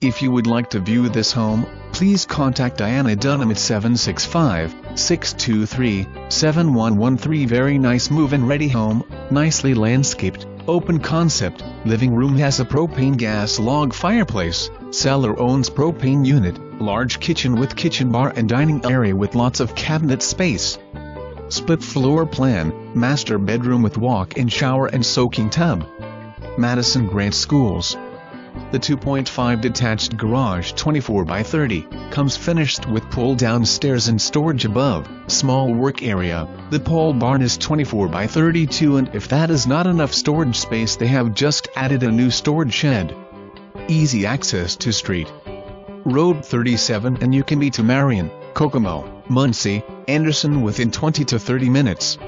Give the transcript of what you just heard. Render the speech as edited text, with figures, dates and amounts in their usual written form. If you would like to view this home, please contact Diana Dunham at 765-623-7113. Very nice move-in ready home, nicely landscaped, open concept. Living room has a propane gas log fireplace, cellar owns propane unit, large kitchen with kitchen bar and dining area with lots of cabinet space. Split floor plan, master bedroom with walk-in shower and soaking tub. Madison Grant Schools. The 2.5 detached garage 24 by 30 comes finished with pull-down stairs and storage above, small work area. The pole barn is 24 by 32 and if that is not enough storage space they have just added a new storage shed. Easy access to street. Road 37 and you can be to Marion, Kokomo, Muncie, Anderson within 20 to 30 minutes.